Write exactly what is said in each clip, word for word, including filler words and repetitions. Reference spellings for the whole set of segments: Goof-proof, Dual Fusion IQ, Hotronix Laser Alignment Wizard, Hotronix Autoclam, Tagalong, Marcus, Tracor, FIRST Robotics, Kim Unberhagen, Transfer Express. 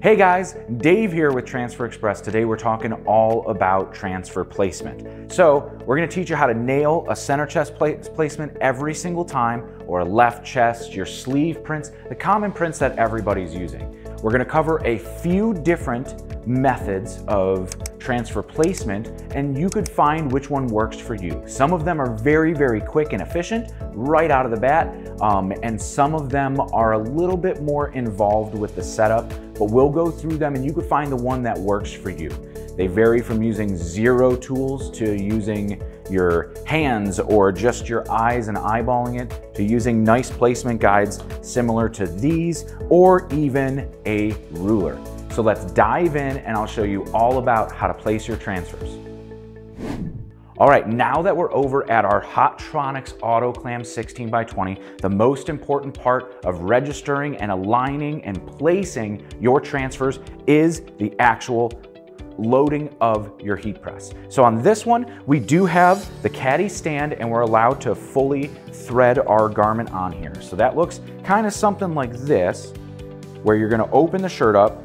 Hey guys, Dave here with Transfer Express. Today we're talking all about transfer placement. So we're gonna teach you how to nail a center chest placement every single time, or a left chest, your sleeve prints, the common prints that everybody's using. We're gonna cover a few different methods of transfer placement, and you could find which one works for you. Some of them are very, very quick and efficient right out of the bat, um, and some of them are a little bit more involved with the setup, but we'll go through them and you could find the one that works for you. They vary from using zero tools to using your hands or just your eyes and eyeballing it, to using nice placement guides similar to these, or even a ruler. So let's dive in and I'll show you all about how to place your transfers. All right, now that we're over at our Hotronix Autoclam sixteen by twenty, the most important part of registering and aligning and placing your transfers is the actual loading of your heat press. So on this one, we do have the caddy stand and we're allowed to fully thread our garment on here. So that looks kind of something like this, where you're gonna open the shirt up,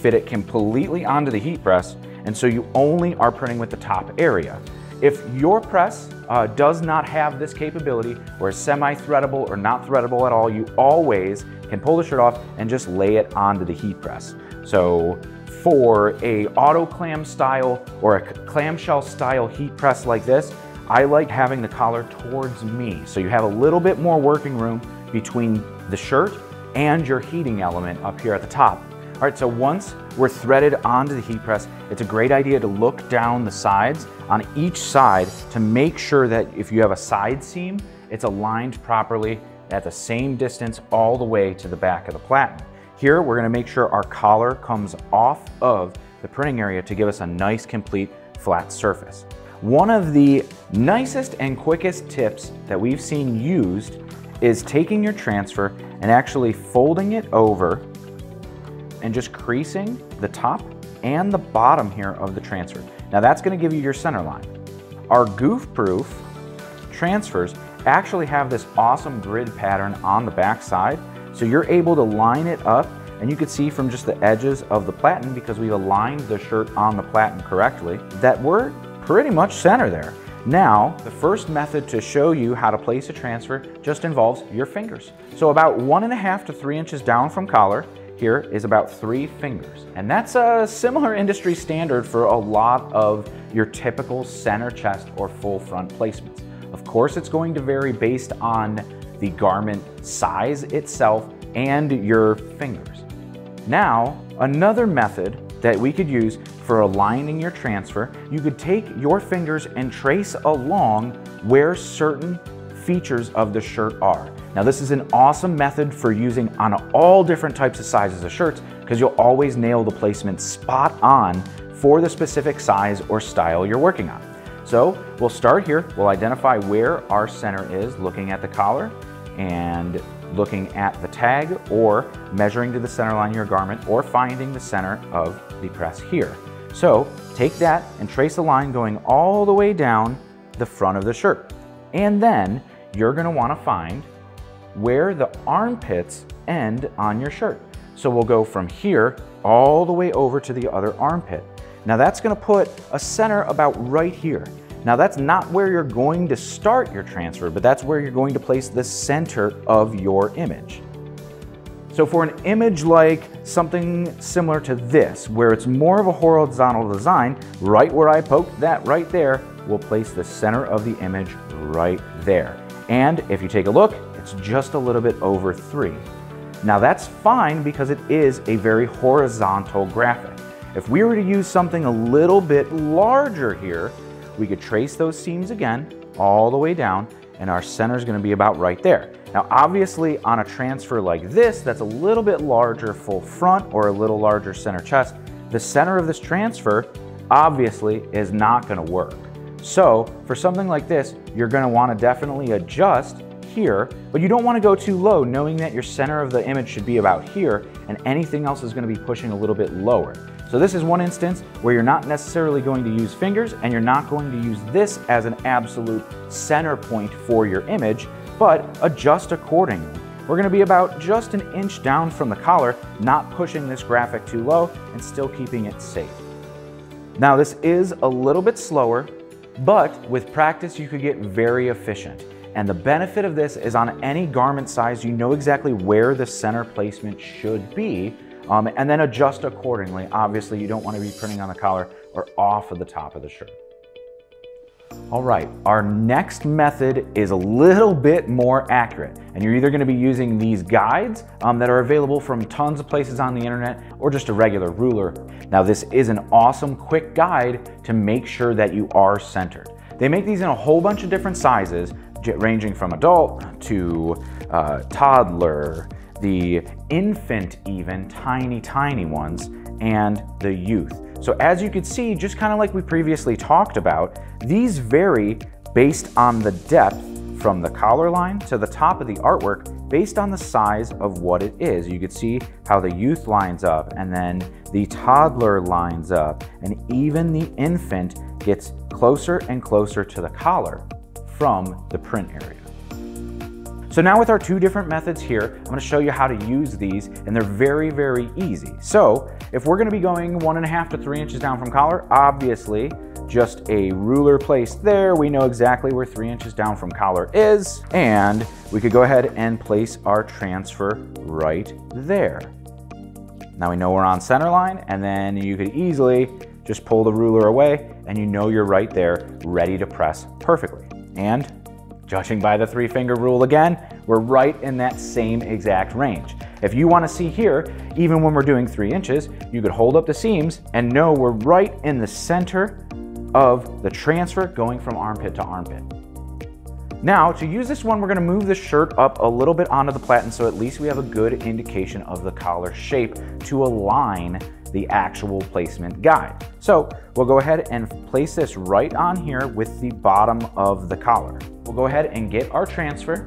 fit it completely onto the heat press, and so you only are printing with the top area. If your press uh, does not have this capability, or is semi-threadable or not threadable at all, you always can pull the shirt off and just lay it onto the heat press. So for a autoclam style or a clamshell style heat press like this, I like having the collar towards me. So you have a little bit more working room between the shirt and your heating element up here at the top. All right, so once we're threaded onto the heat press, it's a great idea to look down the sides on each side to make sure that if you have a side seam, it's aligned properly at the same distance all the way to the back of the platen. Here, we're gonna make sure our collar comes off of the printing area to give us a nice, complete, flat surface. One of the nicest and quickest tips that we've seen used is taking your transfer and actually folding it over and just creasing the top and the bottom here of the transfer. Now that's gonna give you your center line. Our Goof-proof transfers actually have this awesome grid pattern on the back side, so you're able to line it up, and you can see from just the edges of the platen, because we've aligned the shirt on the platen correctly, that we're pretty much center there. Now, the first method to show you how to place a transfer just involves your fingers. So about one and a half to three inches down from collar, here is about three fingers. And that's a similar industry standard for a lot of your typical center chest or full front placements. Of course, it's going to vary based on the garment size itself and your fingers. Now, another method that we could use for aligning your transfer, you could take your fingers and trace along where certain features of the shirt are. Now this is an awesome method for using on all different types of sizes of shirts, because you'll always nail the placement spot on for the specific size or style you're working on. So we'll start here, we'll identify where our center is, looking at the collar and looking at the tag, or measuring to the center line of your garment, or finding the center of the press here. So take that and trace a line going all the way down the front of the shirt. And then you're gonna wanna find where the armpits end on your shirt. So we'll go from here all the way over to the other armpit. Now that's gonna put a center about right here. Now that's not where you're going to start your transfer, but that's where you're going to place the center of your image. So for an image like something similar to this, where it's more of a horizontal design, right where I poked that right there, we'll place the center of the image right there. And if you take a look, it's just a little bit over three. Now that's fine, because it is a very horizontal graphic. If we were to use something a little bit larger here, we could trace those seams again all the way down, and our center is going to be about right there. Now obviously on a transfer like this, that's a little bit larger full front or a little larger center chest, the center of this transfer obviously is not going to work. So for something like this, you're going to want to definitely adjust here, but you don't want to go too low, knowing that your center of the image should be about here, and anything else is going to be pushing a little bit lower. So this is one instance where you're not necessarily going to use fingers, and you're not going to use this as an absolute center point for your image, but adjust accordingly. We're gonna be about just an inch down from the collar, not pushing this graphic too low and still keeping it safe. Now this is a little bit slower, but with practice you could get very efficient. And the benefit of this is on any garment size, you know exactly where the center placement should be, um, and then adjust accordingly. Obviously you don't wanna be printing on the collar or off of the top of the shirt. All right, our next method is a little bit more accurate, and you're either gonna be using these guides um, that are available from tons of places on the internet or just a regular ruler. Now this is an awesome quick guide to make sure that you are centered. They make these in a whole bunch of different sizes, ranging from adult to uh, toddler, the infant even, tiny, tiny ones, and the youth. So as you can see, just kind of like we previously talked about, these vary based on the depth from the collar line to the top of the artwork based on the size of what it is. You could see how the youth lines up and then the toddler lines up and even the infant gets closer and closer to the collar from the print area. So now with our two different methods here, I'm gonna show you how to use these, and they're very, very easy. So if we're gonna be going one and a half to three inches down from collar, obviously just a ruler placed there. We know exactly where three inches down from collar is, and we could go ahead and place our transfer right there. Now we know we're on center line, and then you could easily just pull the ruler away, and you know you're right there, ready to press perfectly. And judging by the three finger rule again, we're right in that same exact range. If you wanna see here, even when we're doing three inches, you could hold up the seams and know we're right in the center of the transfer going from armpit to armpit. Now, to use this one, we're gonna move the shirt up a little bit onto the platen so at least we have a good indication of the collar shape to align the actual placement guide. So we'll go ahead and place this right on here with the bottom of the collar. We'll go ahead and get our transfer.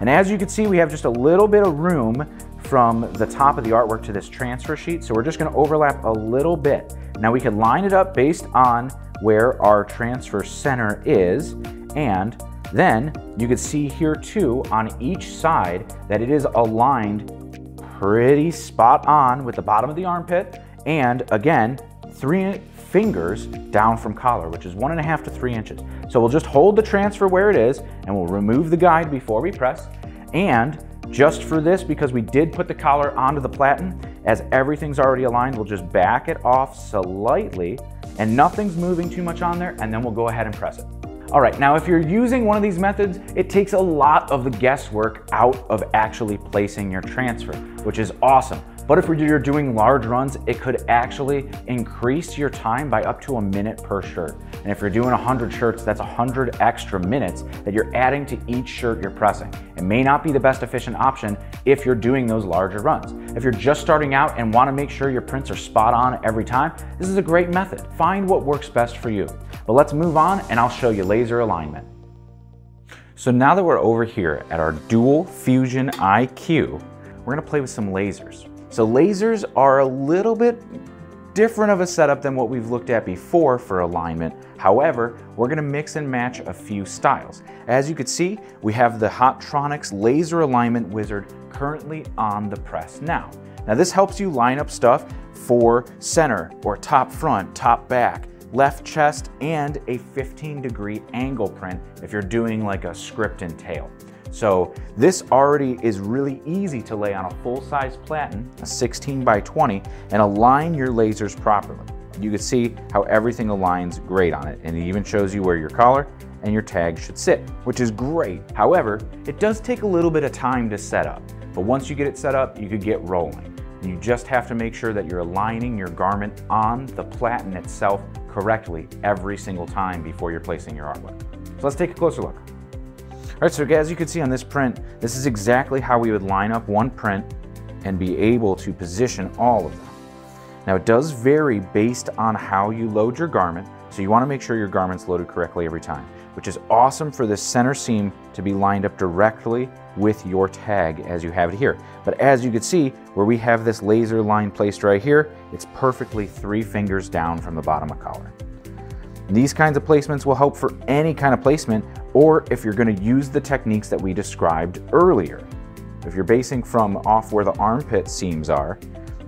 And as you can see, we have just a little bit of room from the top of the artwork to this transfer sheet. So we're just gonna overlap a little bit. Now we can line it up based on where our transfer center is. And then you can see here too on each side that it is aligned pretty spot on with the bottom of the armpit. And again, three fingers down from collar, which is one and a half to three inches. So we'll just hold the transfer where it is and we'll remove the guide before we press. And just for this, because we did put the collar onto the platen, as everything's already aligned, we'll just back it off slightly and nothing's moving too much on there, and then we'll go ahead and press it. All right, now if you're using one of these methods, it takes a lot of the guesswork out of actually placing your transfer, which is awesome. But if you're doing large runs, it could actually increase your time by up to a minute per shirt. And if you're doing one hundred shirts, that's one hundred extra minutes that you're adding to each shirt you're pressing. It may not be the best efficient option if you're doing those larger runs. If you're just starting out and want to make sure your prints are spot on every time, this is a great method. Find what works best for you. But let's move on and I'll show you laser alignment. So now that we're over here at our Dual Fusion I Q, we're going to play with some lasers. So lasers are a little bit different of a setup than what we've looked at before for alignment. However, we're gonna mix and match a few styles. As you can see, we have the Hotronix Laser Alignment Wizard currently on the press now. Now this helps you line up stuff for center or top front, top back, left chest, and a fifteen degree angle print if you're doing like a script and tail. So this already is really easy to lay on a full-size platen, a sixteen by twenty, and align your lasers properly. You can see how everything aligns great on it, and it even shows you where your collar and your tag should sit, which is great. However, it does take a little bit of time to set up, but once you get it set up, you could get rolling. You just have to make sure that you're aligning your garment on the platen itself correctly every single time before you're placing your artwork. So let's take a closer look. All right, so as you can see on this print, this is exactly how we would line up one print and be able to position all of them. Now it does vary based on how you load your garment, so you wanna make sure your garment's loaded correctly every time, which is awesome for this center seam to be lined up directly with your tag as you have it here. But as you can see, where we have this laser line placed right here, it's perfectly three fingers down from the bottom of collar. These kinds of placements will help for any kind of placement, or if you're going to use the techniques that we described earlier. If you're basing from off where the armpit seams are,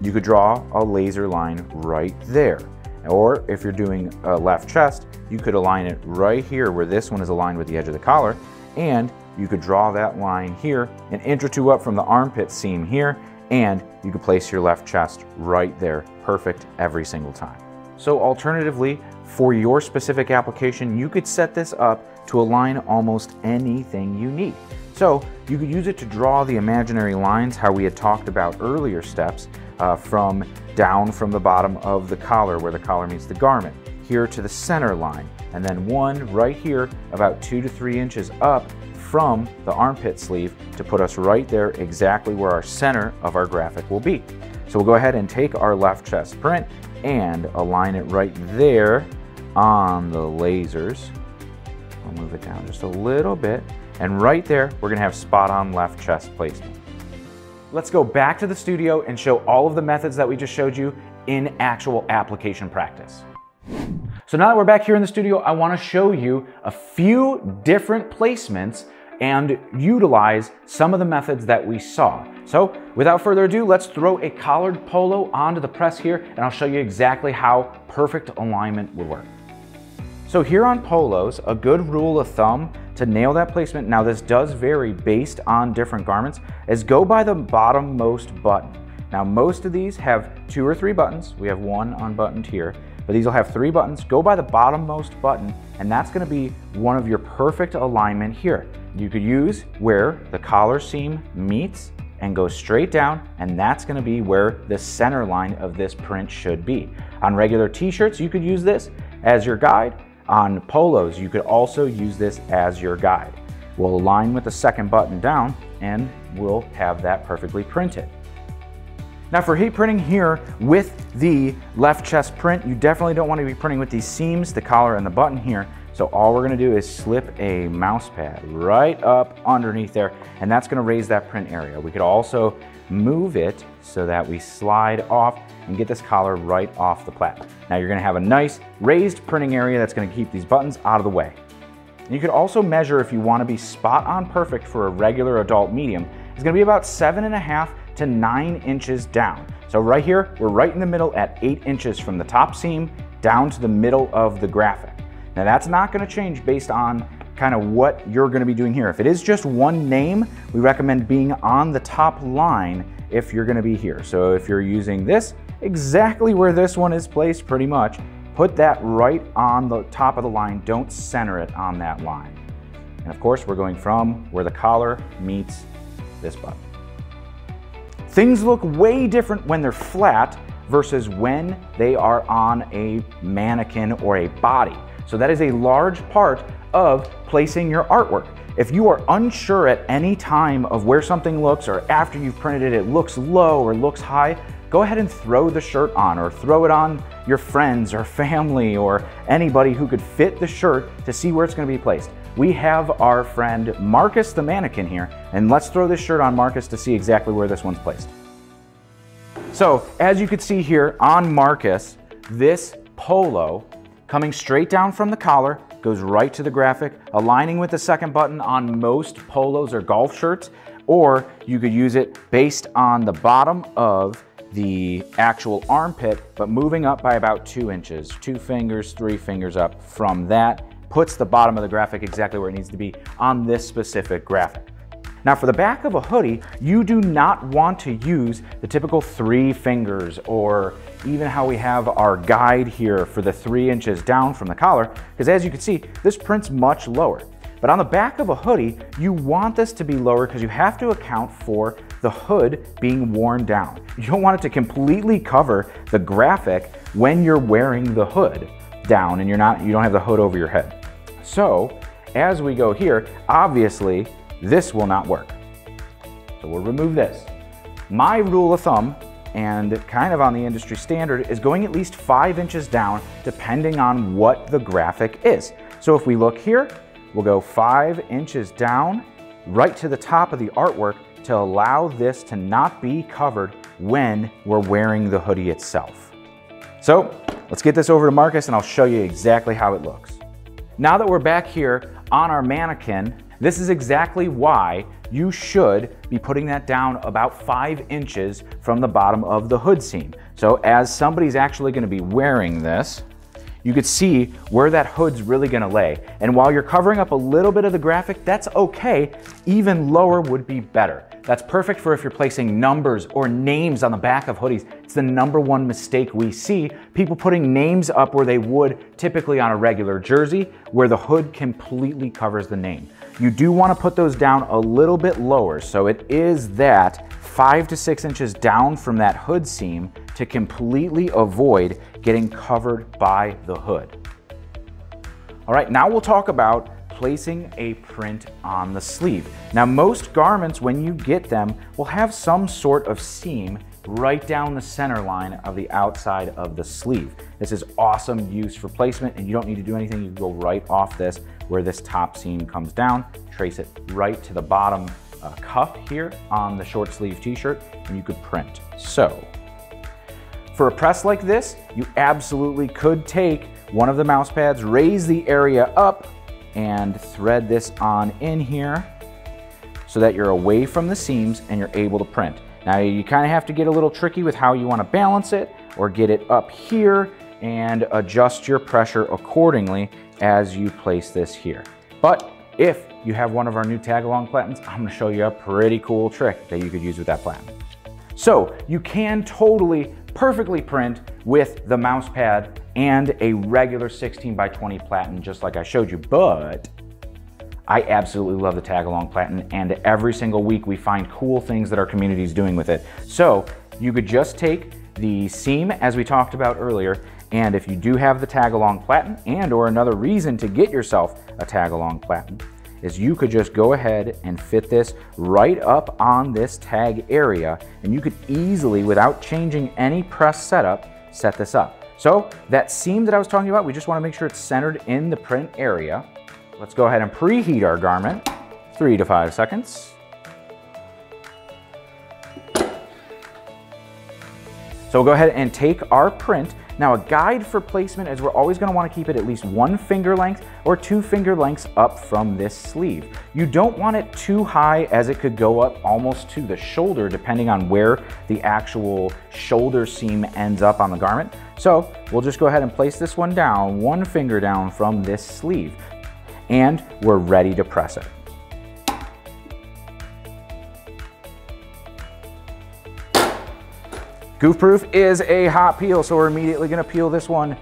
you could draw a laser line right there. Or if you're doing a left chest, you could align it right here where this one is aligned with the edge of the collar, and you could draw that line here an inch or two up from the armpit seam here, and you could place your left chest right there, perfect every single time. So alternatively, for your specific application, you could set this up to align almost anything you need. So you could use it to draw the imaginary lines, how we had talked about earlier steps, uh, from down from the bottom of the collar where the collar meets the garment, here to the center line, and then one right here about two to three inches up from the armpit sleeve to put us right there exactly where our center of our graphic will be. So we'll go ahead and take our left chest print and align it right there on the lasers. We'll move it down just a little bit, and right there we're going to have spot on left chest placement. Let's go back to the studio and show all of the methods that we just showed you in actual application practice. So now that we're back here in the studio, I want to show you a few different placements and utilize some of the methods that we saw. So without further ado, let's throw a collared polo onto the press here, and I'll show you exactly how perfect alignment will work. So here on polos, a good rule of thumb to nail that placement, now this does vary based on different garments, is go by the bottommost button. Now most of these have two or three buttons. We have one unbuttoned here, but these will have three buttons. Go by the bottommost button, and that's gonna be one of your perfect alignment here. You could use where the collar seam meets and go straight down, and that's gonna be where the center line of this print should be. On regular t-shirts, you could use this as your guide. On polos, you could also use this as your guide. We'll align with the second button down, and we'll have that perfectly printed. Now for heat printing here with the left chest print, you definitely don't want to be printing with these seams, the collar and the button here. So all we're going to do is slip a mouse pad right up underneath there, and that's going to raise that print area. We could also move it so that we slide off and get this collar right off the plat. Now you're going to have a nice raised printing area that's going to keep these buttons out of the way. You could also measure if you want to be spot on perfect for a regular adult medium. It's going to be about seven and a half to nine inches down. So right here, we're right in the middle at eight inches from the top seam down to the middle of the graphic. Now that's not gonna change based on kind of what you're gonna be doing here. If it is just one name, we recommend being on the top line if you're gonna be here. So if you're using this, exactly where this one is placed pretty much, put that right on the top of the line. Don't center it on that line. And of course, we're going from where the collar meets this button. Things look way different when they're flat versus when they are on a mannequin or a body. So that is a large part of placing your artwork. If you are unsure at any time of where something looks, or after you've printed it, it looks low or looks high, go ahead and throw the shirt on, or throw it on your friends or family or anybody who could fit the shirt to see where it's going to be placed. We have our friend Marcus the mannequin here, and let's throw this shirt on Marcus to see exactly where this one's placed. So as you can see here on Marcus, this polo coming straight down from the collar goes right to the graphic, aligning with the second button on most polos or golf shirts, or you could use it based on the bottom of the actual armpit, but moving up by about two inches, two fingers, three fingers up from that. Puts the bottom of the graphic exactly where it needs to be on this specific graphic. Now for the back of a hoodie, you do not want to use the typical three fingers or even how we have our guide here for the three inches down from the collar, because as you can see, this print's much lower. But on the back of a hoodie, you want this to be lower because you have to account for the hood being worn down. You don't want it to completely cover the graphic when you're wearing the hood down and you're not, you don't have the hood over your head. So as we go here, obviously this will not work. So we'll remove this. My rule of thumb, and kind of on the industry standard, is going at least five inches down depending on what the graphic is. So if we look here, we'll go five inches down right to the top of the artwork to allow this to not be covered when we're wearing the hoodie itself. So let's get this over to Marcus and I'll show you exactly how it looks. Now that we're back here on our mannequin, This is exactly why you should be putting that down about five inches from the bottom of the hood seam. So as somebody's actually going to be wearing this, you could see where that hood's really gonna lay. And while you're covering up a little bit of the graphic, that's okay. Even lower would be better. That's perfect for if you're placing numbers or names on the back of hoodies. It's the number one mistake we see, people putting names up where they would typically on a regular jersey, where the hood completely covers the name. You do wanna put those down a little bit lower, so it is that five to six inches down from that hood seam to completely avoid getting covered by the hood. All right, now we'll talk about placing a print on the sleeve. Now, most garments, when you get them, will have some sort of seam right down the center line of the outside of the sleeve. This is awesome use for placement, and you don't need to do anything. You can go right off this where this top seam comes down, trace it right to the bottom A cuff here on the short sleeve t-shirt, and you could print. So for a press like this, you absolutely could take one of the mouse pads, raise the area up, and thread this on in here so that you're away from the seams and you're able to print. Now you kind of have to get a little tricky with how you want to balance it or get it up here and adjust your pressure accordingly as you place this here. But if you have one of our new Tagalong platens, I'm gonna show you a pretty cool trick that you could use with that platen. So you can totally perfectly print with the mouse pad and a regular sixteen by twenty platen, just like I showed you, but I absolutely love the Tagalong platen, and every single week we find cool things that our community is doing with it. So you could just take the seam as we talked about earlier, and if you do have the Tagalong platen, and or another reason to get yourself a Tagalong platen, is you could just go ahead and fit this right up on this tag area, and you could easily, without changing any press setup, set this up. So that seam that I was talking about, we just wanna make sure it's centered in the print area. Let's go ahead and preheat our garment, three to five seconds. So we'll go ahead and take our print. Now, a guide for placement is we're always gonna wanna keep it at least one finger length or two finger lengths up from this sleeve. You don't want it too high, as it could go up almost to the shoulder depending on where the actual shoulder seam ends up on the garment. So we'll just go ahead and place this one down, one finger down from this sleeve, and we're ready to press it. Goof-proof is a hot peel, so we're immediately gonna peel this one.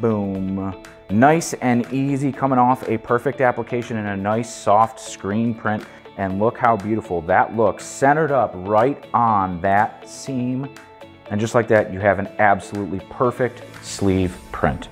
Boom. Nice and easy, coming off a perfect application in a nice soft screen print. And look how beautiful that looks, centered up right on that seam. And just like that, you have an absolutely perfect sleeve print.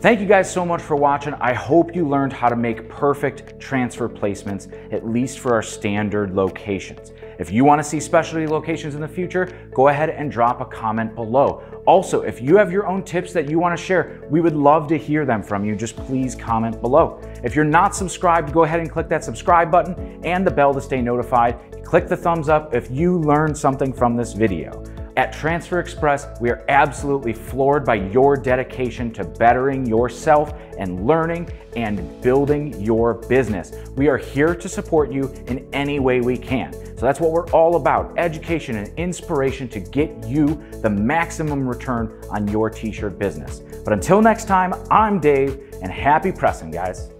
Thank you guys so much for watching. I hope you learned how to make perfect transfer placements, at least for our standard locations. If you want to see specialty locations in the future, go ahead and drop a comment below. Also, if you have your own tips that you want to share, we would love to hear them from you. Just please comment below. If you're not subscribed, go ahead and click that subscribe button and the bell to stay notified. Click the thumbs up if you learned something from this video. At Transfer Express, we are absolutely floored by your dedication to bettering yourself and learning and building your business. We are here to support you in any way we can. So that's what we're all about, education and inspiration to get you the maximum return on your t-shirt business. But until next time, I'm Dave, and happy pressing, guys.